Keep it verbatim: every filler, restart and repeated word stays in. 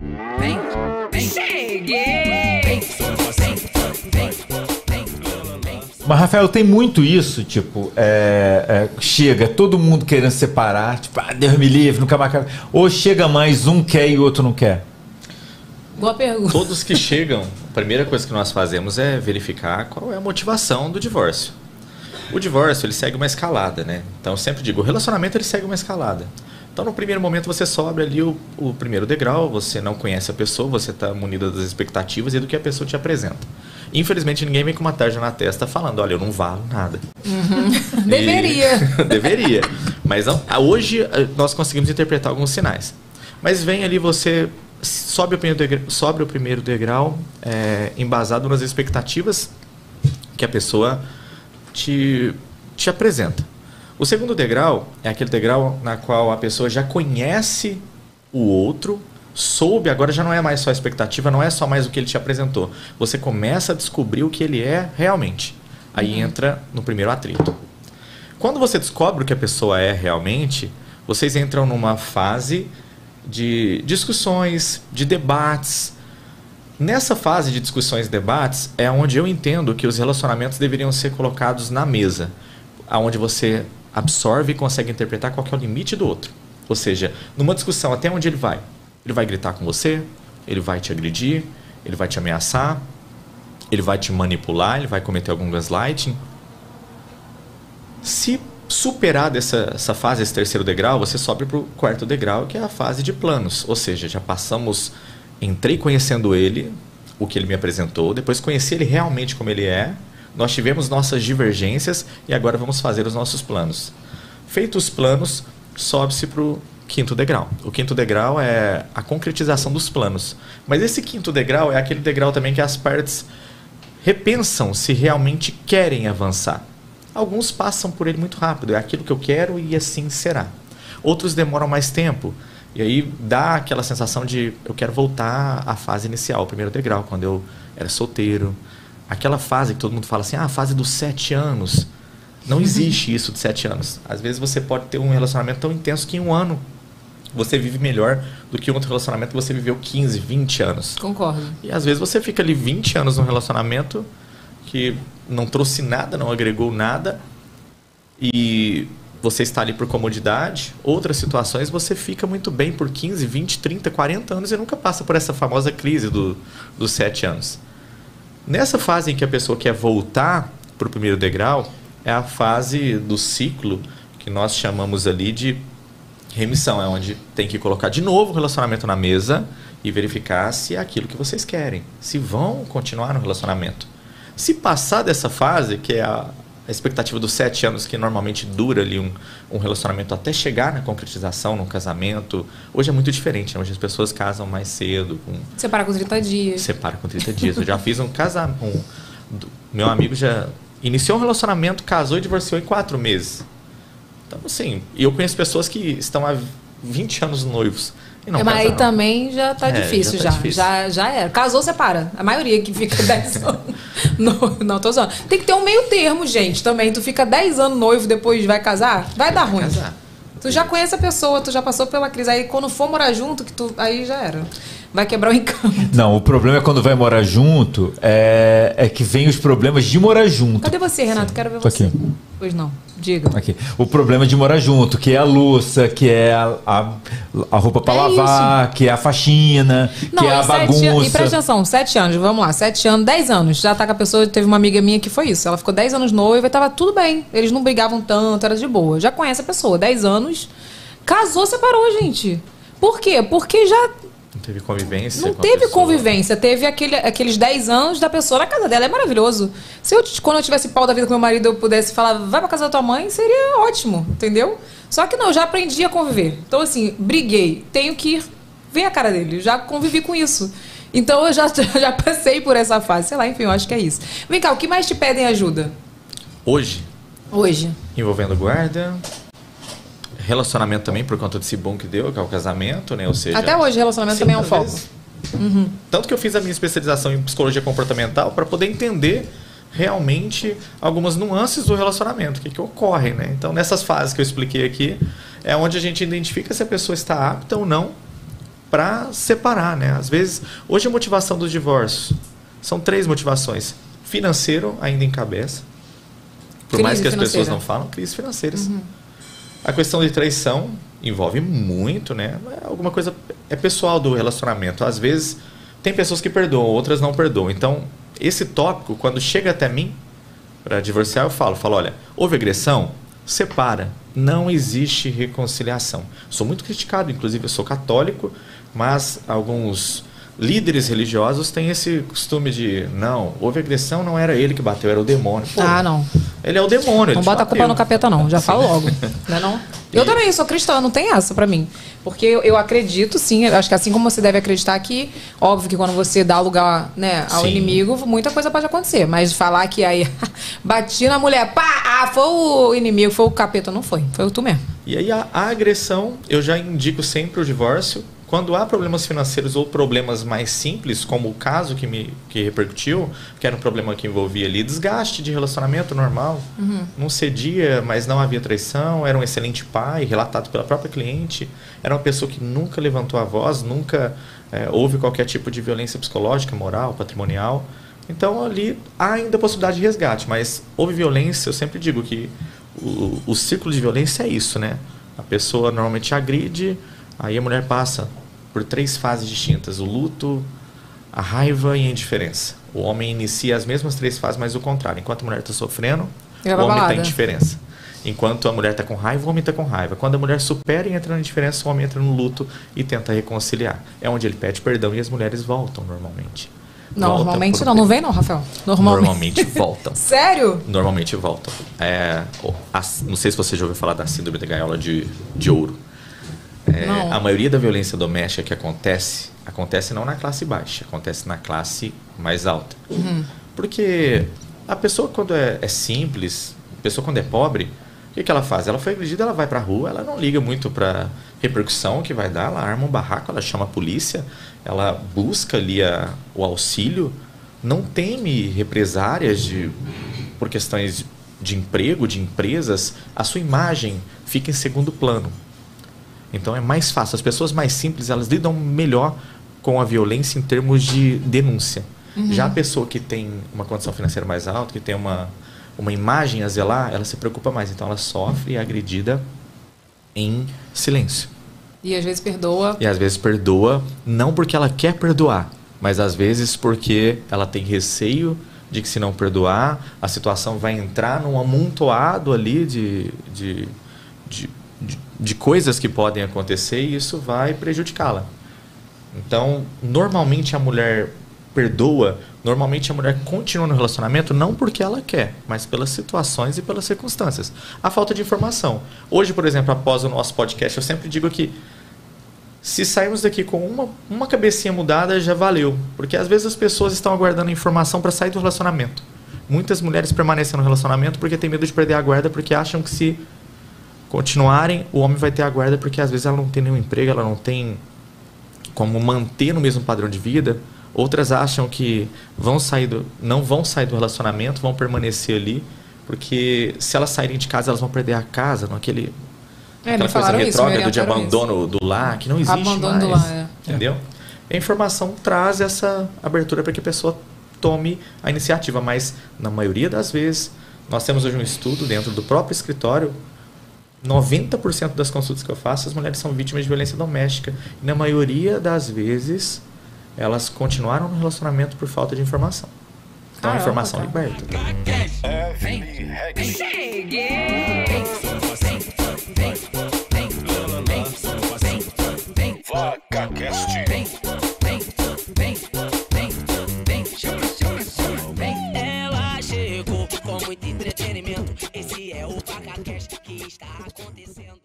Vem, vem, cheguei! Vem, vem, vem, vem. Mas, Rafael, tem muito isso, tipo, é, é, chega todo mundo querendo separar, tipo, ah, Deus me livre, nunca mais quero. Ou chega mais, um quer e o outro não quer? Boa pergunta. Todos que chegam, a primeira coisa que nós fazemos é verificar qual é a motivação do divórcio. O divórcio, ele segue uma escalada, né? Então, eu sempre digo, o relacionamento, ele segue uma escalada. Então, no primeiro momento, você sobe ali o, o primeiro degrau, você não conhece a pessoa, você está munido das expectativas e do que a pessoa te apresenta. Infelizmente, ninguém vem com uma tarja na testa falando, olha, eu não valo nada. Uhum. E... Deveria. Deveria. Mas não, hoje, nós conseguimos interpretar alguns sinais. Mas vem ali, você sobe o primeiro degrau, sobe o primeiro degrau é, embasado nas expectativas que a pessoa te, te apresenta. O segundo degrau é aquele degrau na qual a pessoa já conhece o outro, soube, agora já não é mais só a expectativa, não é só mais o que ele te apresentou. Você começa a descobrir o que ele é realmente. Aí entra no primeiro atrito. Quando você descobre o que a pessoa é realmente, vocês entram numa fase de discussões, de debates. Nessa fase de discussões e debates é onde eu entendo que os relacionamentos deveriam ser colocados na mesa, aonde você absorve e consegue interpretar qual que é o limite do outro. Ou seja, numa discussão, até onde ele vai? Ele vai gritar com você, ele vai te agredir, ele vai te ameaçar, ele vai te manipular, ele vai cometer algum gaslighting. Se superar dessa, essa fase, esse terceiro degrau, você sobe para o quarto degrau, que é a fase de planos. Ou seja, já passamos, entrei conhecendo ele, o que ele me apresentou, depois conheci ele realmente como ele é, nós tivemos nossas divergências e agora vamos fazer os nossos planos. Feitos os planos, sobe-se para o quinto degrau. O quinto degrau é a concretização dos planos. Mas esse quinto degrau é aquele degrau também que as partes repensam se realmente querem avançar. Alguns passam por ele muito rápido, é aquilo que eu quero e assim será. Outros demoram mais tempo. E aí dá aquela sensação de eu quero voltar à fase inicial, o primeiro degrau, quando eu era solteiro. Aquela fase que todo mundo fala assim, ah, a fase dos sete anos. Não existe isso de sete anos. Às vezes você pode ter um relacionamento tão intenso que em um ano você vive melhor do que um outro relacionamento que você viveu quinze, vinte anos. Concordo. E às vezes você fica ali vinte anos num relacionamento que não trouxe nada, não agregou nada. E você está ali por comodidade. Outras situações você fica muito bem por quinze, vinte, trinta, quarenta anos e nunca passa por essa famosa crise do, dos sete anos. Nessa fase em que a pessoa quer voltar para o primeiro degrau, é a fase do ciclo que nós chamamos ali de remissão. É onde tem que colocar de novo o relacionamento na mesa e verificar se é aquilo que vocês querem, se vão continuar no relacionamento. Se passar dessa fase, que é a expectativa dos sete anos, que normalmente dura ali um, um relacionamento até chegar na concretização, no casamento. Hoje é muito diferente, né? Hoje as pessoas casam mais cedo. Com... Separa com trinta dias. Separa com trinta dias. Eu já fiz um casamento. Um... Meu amigo já iniciou um relacionamento, casou e divorciou em quatro meses. Então, assim, e eu conheço pessoas que estão há vinte anos noivos. Não, mas aí também já tá é, difícil, já, tá já. Difícil. já. Já era. Casou, separa. A maioria que fica dez anos. No, não, tô zoando. Tem que ter um meio termo, gente, também. Tu fica dez anos noivo, depois vai casar, vai dar ruim. Casar. Tu já conhece a pessoa, tu já passou pela crise. Aí quando for morar junto, que tu, aí já era. Vai quebrar o encanto. Não, o problema é quando vai morar junto, é, é que vem os problemas de morar junto. Cadê você, Renato? Sim. Quero ver você. Aqui. Pois não. Diga. Aqui. O problema de morar junto, que é a louça, que é a, a, a roupa pra é lavar, isso. que é a faxina, não, que é a bagunça. Anos, e presta atenção, sete anos, vamos lá, sete anos, dez anos. Já tá com a pessoa, teve uma amiga minha que foi isso. Ela ficou dez anos noiva e tava tudo bem. Eles não brigavam tanto, era de boa. Já conhece a pessoa, dez anos. Casou, separou, gente. Por quê? Porque já... Não teve convivência? Não teve convivência. Teve aquele, aqueles dez anos da pessoa na casa dela. É maravilhoso. Se eu, quando eu tivesse pau da vida com meu marido, eu pudesse falar, vai pra casa da tua mãe, seria ótimo, entendeu? Só que não, eu já aprendi a conviver. Então, assim, briguei. Tenho que ir ver a cara dele. Já convivi com isso. Então, eu já, já passei por essa fase. Sei lá, enfim, eu acho que é isso. Vem cá, o que mais te pedem ajuda? Hoje? Hoje. Envolvendo guarda... Relacionamento também, por conta desse bom que deu, que é o casamento, né? Ou seja, até hoje, relacionamento também é um foco. Uhum. Tanto que eu fiz a minha especialização em psicologia comportamental para poder entender realmente algumas nuances do relacionamento, o que, que ocorre, né? Então, nessas fases que eu expliquei aqui, é onde a gente identifica se a pessoa está apta ou não para separar, né? Às vezes, hoje a motivação do divórcio são três motivações. Financeiro ainda encabeça, por crise mais que as financeira. pessoas não falam, crises financeiras. Uhum. A questão de traição envolve muito, né? Alguma coisa é pessoal do relacionamento. Às vezes tem pessoas que perdoam, outras não perdoam. Então, esse tópico, quando chega até mim para divorciar, eu falo, falo, olha, houve agressão, separa. Não existe reconciliação. Sou muito criticado, inclusive eu sou católico, mas alguns líderes religiosos têm esse costume de, não, houve agressão, não era ele que bateu, era o demônio. Pô, ah, não. Ele é o demônio. Não bota a culpa no capeta, não. Já falo logo. Não é não? Eu também sou cristã, não tem essa pra mim. Porque eu, eu acredito, sim, acho que assim como você deve acreditar que, óbvio que quando você dá lugar, né, ao sim. inimigo, muita coisa pode acontecer. Mas falar que aí, bati na mulher, pá, ah, foi o inimigo, foi o capeta, não foi. Foi o tu mesmo. E aí a, a agressão, eu já indico sempre o divórcio. Quando há problemas financeiros ou problemas mais simples, como o caso que me que repercutiu, que era um problema que envolvia ali desgaste de relacionamento normal, uhum. não cedia, mas não havia traição, era um excelente pai, relatado pela própria cliente, era uma pessoa que nunca levantou a voz, nunca é, houve qualquer tipo de violência psicológica, moral, patrimonial. Então ali há ainda a possibilidade de resgate, mas houve violência, eu sempre digo que o, o círculo de violência é isso, né? A pessoa normalmente agride, aí a mulher passa por três fases distintas, o luto, a raiva e a indiferença. O homem inicia as mesmas três fases, mas o contrário. Enquanto a mulher está sofrendo, o homem está em indiferença. Enquanto a mulher está com raiva, o homem está com raiva. Quando a mulher supera e entra na indiferença, o homem entra no luto e tenta reconciliar. É onde ele pede perdão e as mulheres voltam normalmente. Não, voltam normalmente por... não, não vem não, Rafael? Normalmente, normalmente voltam. Sério? Normalmente voltam. É, não sei se você já ouviu falar da síndrome da gaiola de, de ouro. É, a maioria da violência doméstica que acontece, acontece não na classe baixa, acontece na classe mais alta. Uhum. Porque a pessoa quando é, é simples, a pessoa quando é pobre, o que, que ela faz? Ela foi agredida, ela vai pra rua, ela não liga muito pra repercussão que vai dar, ela arma um barraco, ela chama a polícia, ela busca ali a, o auxílio, não teme represárias de, por questões de emprego, de empresas, a sua imagem fica em segundo plano. Então é mais fácil. As pessoas mais simples, elas lidam melhor com a violência em termos de denúncia. Uhum. Já a pessoa que tem uma condição financeira mais alta, que tem uma, uma imagem a zelar, ela se preocupa mais. Então ela sofre e é agredida em silêncio. E às vezes perdoa. E às vezes perdoa, não porque ela quer perdoar, mas às vezes porque ela tem receio de que se não perdoar, a situação vai entrar num amontoado ali de... de, de De, de coisas que podem acontecer e isso vai prejudicá-la. Então, normalmente a mulher perdoa, normalmente a mulher continua no relacionamento não porque ela quer, mas pelas situações e pelas circunstâncias. A falta de informação. Hoje, por exemplo, após o nosso podcast, eu sempre digo que se sairmos daqui com uma, uma cabecinha mudada, já valeu. Porque às vezes as pessoas estão aguardando informação para sair do relacionamento. Muitas mulheres permanecem no relacionamento porque têm medo de perder a guarda, porque acham que se continuarem, o homem vai ter a guarda porque às vezes ela não tem nenhum emprego, ela não tem como manter no mesmo padrão de vida. Outras acham que vão sair do, não vão sair do relacionamento, vão permanecer ali, porque se elas saírem de casa, elas vão perder a casa, não aquele, é, aquela coisa retrógrada de abandono isso. do lar, que não existe abandono mais. Do lar, é. Entendeu? É. A informação traz essa abertura para que a pessoa tome a iniciativa, mas na maioria das vezes, nós temos hoje um estudo dentro do próprio escritório, noventa por cento das consultas que eu faço, as mulheres são vítimas de violência doméstica. E na maioria das vezes, elas continuaram no relacionamento por falta de informação. Então, ah, a informação tá. liberta. Ela chegou com muito entretenimento. Esse é o Facacast que está acontecendo.